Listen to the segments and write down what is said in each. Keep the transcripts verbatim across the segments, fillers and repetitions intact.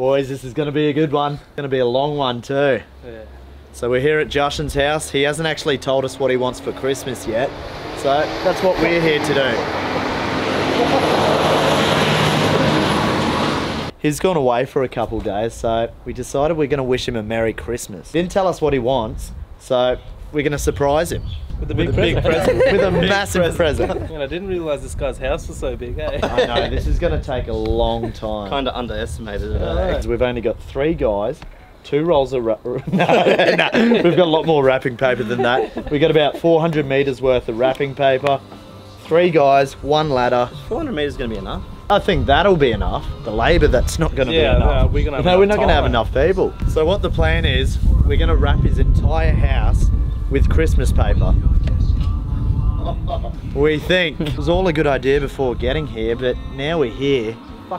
Boys, this is going to be a good one. It's going to be a long one too. Yeah. So we're here at Jashan's house. He hasn't actually told us what he wants for Christmas yet. So that's what we're here to do. He's gone away for a couple of days, so we decided we're going to wish him a Merry Christmas. Didn't tell us what he wants, so we're going to surprise him. With a big, with a big present. present. With a big massive present. present. Man, I didn't realise this guy's house was so big, eh? I know, this is going to take a long time. Kind of underestimated it, eh? We've only got three guys. Two rolls of wrap. No, no, we've got a lot more wrapping paper than that. We've got about four hundred meters worth of wrapping paper. Three guys, one ladder. four hundred meters is going to be enough. I think that'll be enough. The labour, that's not going to yeah, be enough. No, we're, gonna have no, enough we're not going to have enough people. So what the plan is, we're going to wrap his entire house with Christmas paper. We think. It was all a good idea before getting here, but now we're here.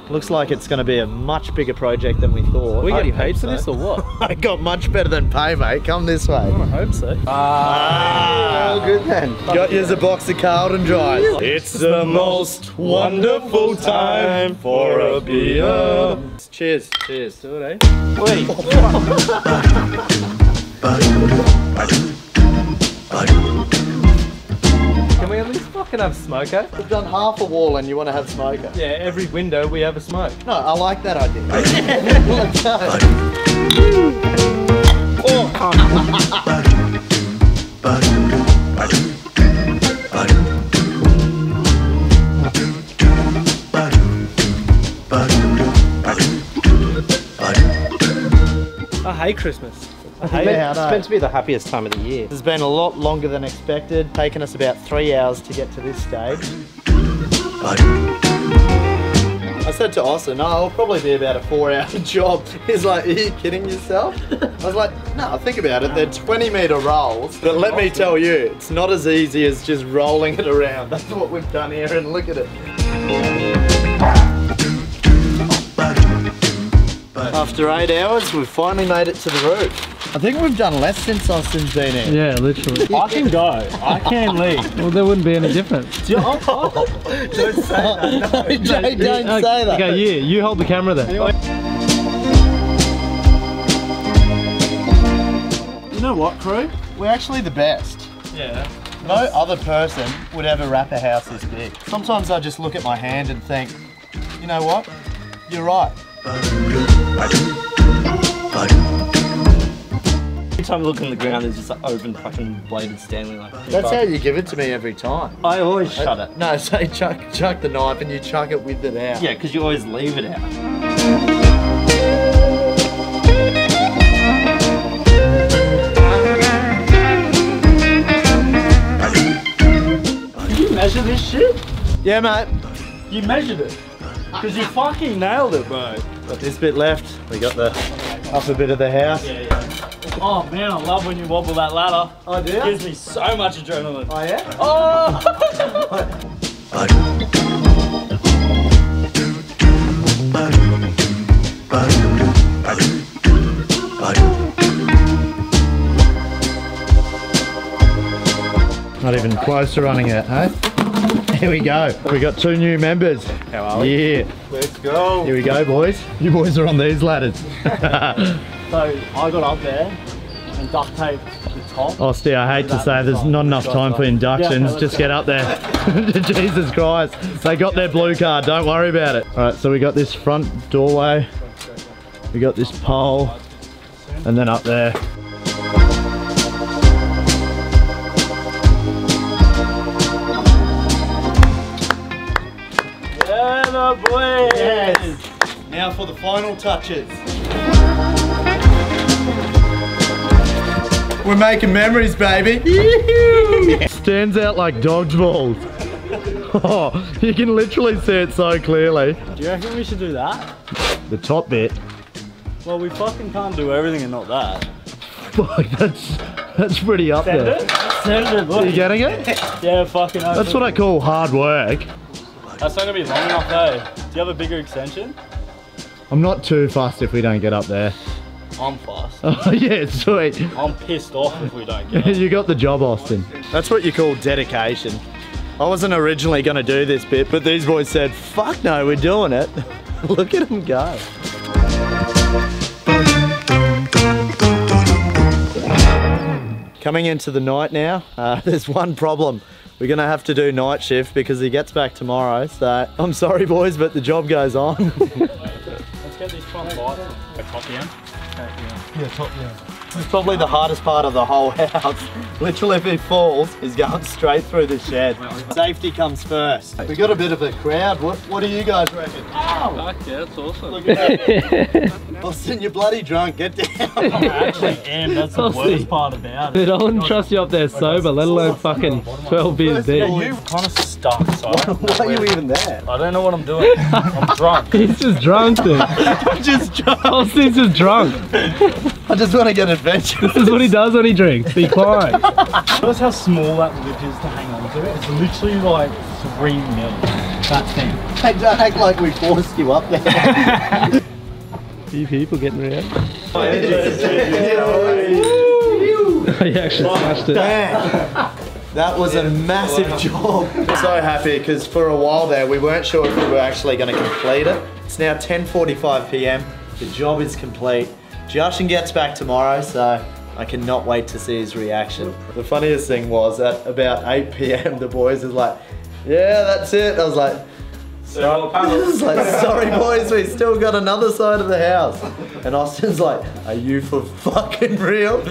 Looks like it's going to be a much bigger project than we thought. We getting paid for this or what? I got much better than pay, mate. Come this way. I hope so. Ah, ah good then. Got you a box of Carlton Dry. It's the most wonderful time for a beer. Cheers. Cheers. Do it, eh? Wait. Can we at least fucking have smoker? We've done half a wall and you want to have smoker. Yeah, every window we have a smoke. No, I like that idea. Let's go. Oh. I hate Christmas. Hey, it's meant to be the happiest time of the year. It's been a lot longer than expected, taken us about three hours to get to this stage. I said to Austin, no, it'll probably be about a four hour job. He's like, are you kidding yourself? I was like, no, think about it, they're twenty meter rolls. But let me tell you, it's not as easy as just rolling it around. That's what we've done here, and look at it. After eight hours, we've finally made it to the roof. I think we've done less since Austin's been here. Yeah, literally. I can go. I can leave. Well, there wouldn't be any difference. Don't say that. No, Jay, don't okay, say that. Okay, yeah, you hold the camera there. Anyway. You know what, crew? We're actually the best. Yeah. No other person would ever wrap a house this big. Sometimes I just look at my hand and think, you know what? You're right. Every time I look in the ground, there's just an open fucking bladed Stanley like that. That's how you give it to me every time. I always shut it. No, so you chuck, chuck the knife and you chuck it with it out. Yeah, because you always leave it out. Did you measure this shit? Yeah, mate. You measured it? Because you fucking nailed it, bro. Got this bit left. We got the upper bit of the house. Yeah, yeah. Oh man, I love when you wobble that ladder. Oh, do you? It gives me so much adrenaline. Oh yeah? Oh! Not even close to running it, eh? Here we go. We got two new members. How are we? Yeah. Let's go. Here we go, boys. You boys are on these ladders. So I got up there and duct taped the top. Oh, Steve, I hate to say there's not enough time for inductions. Just get up there. Jesus Christ. They got their blue card. Don't worry about it. All right, so we got this front doorway. We got this pole. And then up there. Boys. Yes. Now for the final touches. We're making memories, baby. Stands out like dodgeballs. Oh, you can literally see it so clearly. Do you reckon we should do that? The top bit? Well, we fucking can't do everything and not that. Fuck, that's, that's pretty up Send there. It? Send it, boy. Are you getting it? Yeah, fucking open. That's what I call hard work. That's not gonna be long enough though. Do you have a bigger extension? I'm not too fast if we don't get up there. I'm fast. Oh yeah, sweet. I'm pissed off if we don't get up. You got the job, Austin. That's what you call dedication. I wasn't originally gonna do this bit, but these boys said, fuck no, we're doing it. Look at them go. coming into the night now, uh, there's one problem. We're gonna have to do night shift because he gets back tomorrow, so I'm sorry boys, but the job goes on. Let's get these trunk lights. Top down? Yeah, top down. It's probably the hardest part of the whole house. Literally if he falls, he's going straight through the shed. Safety comes first. We got a bit of a crowd. What, what do you guys reckon? Oh, fuck yeah, that's awesome. Look at that. Austin, you're bloody drunk. Get down. I actually am. That's the worst part about it. Dude, I wouldn't trust you up there sober, let alone fucking twelve beers deep. Yeah, you kind of stuck, so why are you even there? I don't know what I'm doing. I'm drunk. He's just drunk, dude. I'm just drunk. Austin's just drunk. I just want to get adventurous. This is what he does when he drinks. He climbs. Notice how small that lip is to hang on to it. It's literally like three mil. That thing. Hey, don't act like we forced you up there. Few people getting around. Oh, he actually smashed it. Damn. That was yeah. a massive job. I'm so happy because for a while there we weren't sure if we were actually going to complete it. It's now ten forty-five p m. The job is complete. Jashan gets back tomorrow, so I cannot wait to see his reaction. The funniest thing was at about eight p m the boys was like, yeah, that's it. I was like, so I was like, sorry boys, we still got another side of the house. And Austin's like, are you for fucking real?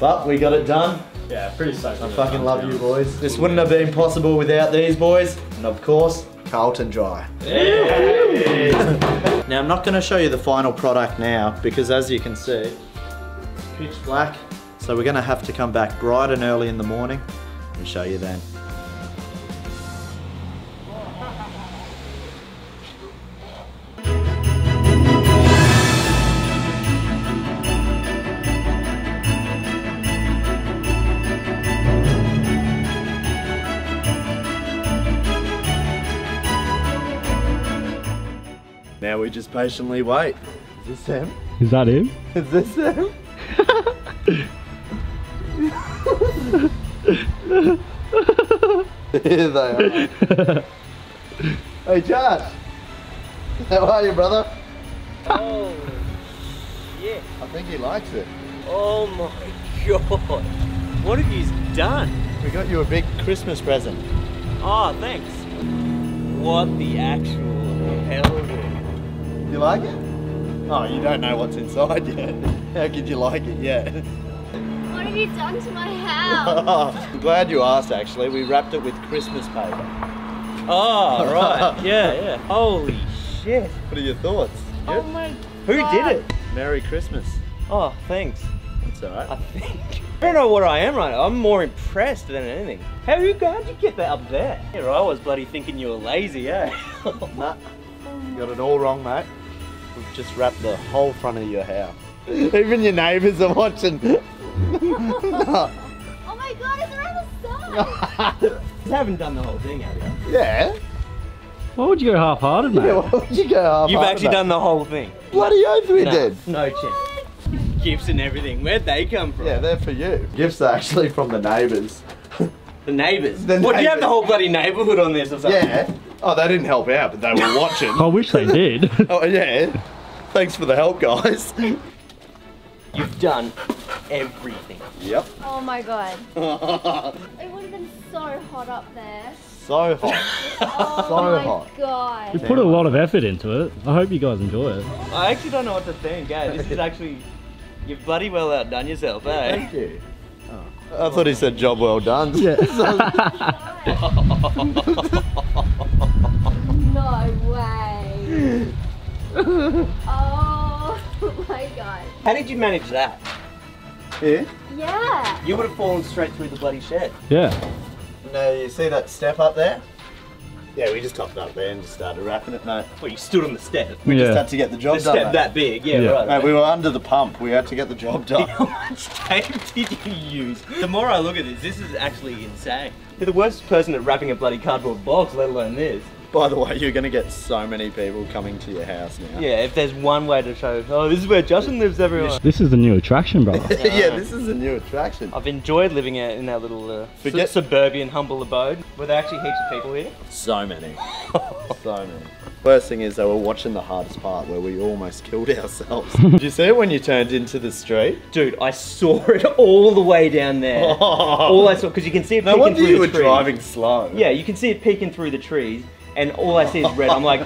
But we got it done. Yeah, pretty stoked. I fucking love you boys. This wouldn't have been possible without these boys. And of course, Carlton Dry. Yeah. Now I'm not going to show you the final product now because as you can see, it's pitch black. So we're going to have to come back bright and early in the morning and show you then. Now we just patiently wait. Is this him? Is that him? Is this him? Here they are. Hey Josh! How are you, brother? Oh, yeah. I think he likes it. Oh my god. What have you done? We got you a big Christmas present. Ah, oh, thanks. What the actual hell, dude? You like it? Oh, you don't know what's inside yet. How could you like it yet? What have you done to my house? I'm glad you asked actually. We wrapped it with Christmas paper. Oh, right. Yeah, yeah. Holy shit. What are your thoughts? Oh my god. Who did it? Merry Christmas. Oh, thanks. That's alright. I think. I don't know what I am right now. I'm more impressed than anything. How you how'd you get that up there? Here I was bloody thinking you were lazy, eh? Nah. You got it all wrong, mate. We've just wrapped the whole front of your house. Even your neighbours are watching. No. Oh my god, is there other side? You haven't done the whole thing, have you? Yeah. Why would you go half-hearted, mate? Yeah, why would you go half-hearted? You've actually mate? done the whole thing. Bloody oath we no, did. No chance. Gifts and everything, where'd they come from? Yeah, they're for you. Gifts are actually from the neighbours. The neighbours? The what, do you have the whole bloody neighbourhood on this or something? Yeah. Oh, they didn't help out, but they were watching. I wish they did. Oh, yeah. Thanks for the help, guys. You've done everything. Yep. Oh, my God. It would have been so hot up there. So hot. Oh, so my hot. God. You put a lot of effort into it. I hope you guys enjoy it. I actually don't know what to think, guys. This is actually... You've bloody well outdone yourself, eh? Thank you. Oh. I thought he said job well done. Yeah. No way. Oh my god. How did you manage that? Yeah? Yeah. You would have fallen straight through the bloody shed. Yeah. No, you see that step up there? Yeah, we just hopped up there and just started wrapping it, mate. Well, you stood on the step. We yeah. just had to get the job the done, step mate. that big, yeah, yeah. Right, mate, right. We were under the pump. We had to get the job done. How much tape did you use? The more I look at this, this is actually insane. You're the worst person at wrapping a bloody cardboard box, let alone this. By the way, you're going to get so many people coming to your house now. Yeah, if there's one way to show, oh, this is where Jashan lives, everyone. This is the new attraction, brother. Yeah, this is the new attraction. I've enjoyed living out in that little uh, su suburban, humble abode. Were there actually heaps of people here? So many. So many. Worst thing is they were watching the hardest part where we almost killed ourselves. Did you see it when you turned into the street? Dude, I saw it all the way down there. Oh. All I saw, because you can see it peeking through the trees. No wonder you were driving slow. Yeah, you can see it peeking through the trees. And all I see is red. I'm like,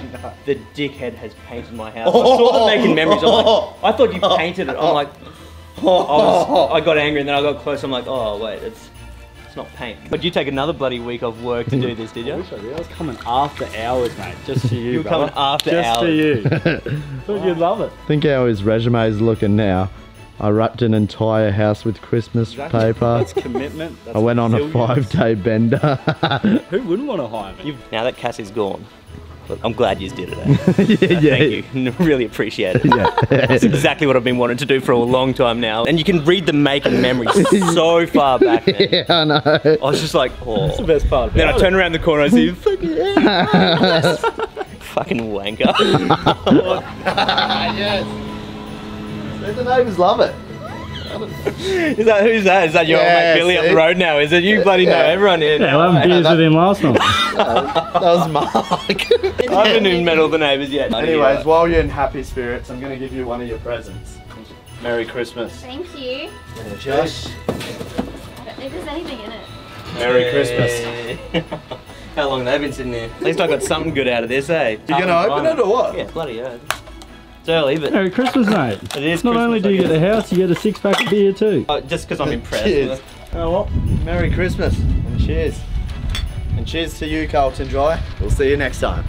the dickhead has painted my house. Oh, I saw them making memories. I'm like, I thought you painted it. I'm like, I, was, I got angry and then I got close. I'm like, oh wait, it's it's not paint. But you take another bloody week of work to do this, did you? I wish I did. I was coming after hours, mate, just for you. You were coming after just hours. Just for you. Thought you'd love it. Think how his resume's looking now. I wrapped an entire house with Christmas exactly. paper. That's commitment. That's I went on a five-day bender. Who wouldn't want to hire me? Now that Cassie's gone, look, I'm glad you did it. Eh? yeah, so yeah. Thank you. Really appreciate it. Yeah. That's exactly what I've been wanting to do for a long time now. And you can read the making memories so far back. Man. Yeah, I know. I was just like, oh. That's the best part. Then I turn around the corner and I see, fucking yeah. Fucking wanker. Yes. The neighbours love it. Is that, who's that? Is that your yeah, old mate Billy see? Up the road now? Is it you yeah, bloody yeah. know everyone here? Yeah, I haven't beers with him last night. No, that was Mark. I haven't even met all the neighbours yet. Anyways, you while you're in happy spirits, I'm going to give you one of your presents. Merry Christmas. Thank you. Yeah, Josh. I don't think there's anything in it. Merry hey. Christmas. How long have they been sitting there? At least I got something good out of this, eh? You're going to open it or what? Yeah, bloody hell. It's early, but Merry Christmas, mate. It is Not Christmas, only do you get a house, you get a six pack of beer too. Oh, just because I'm impressed. Cheers. Oh well, Merry Christmas and cheers. And cheers to you, Carlton Dry. We'll see you next time.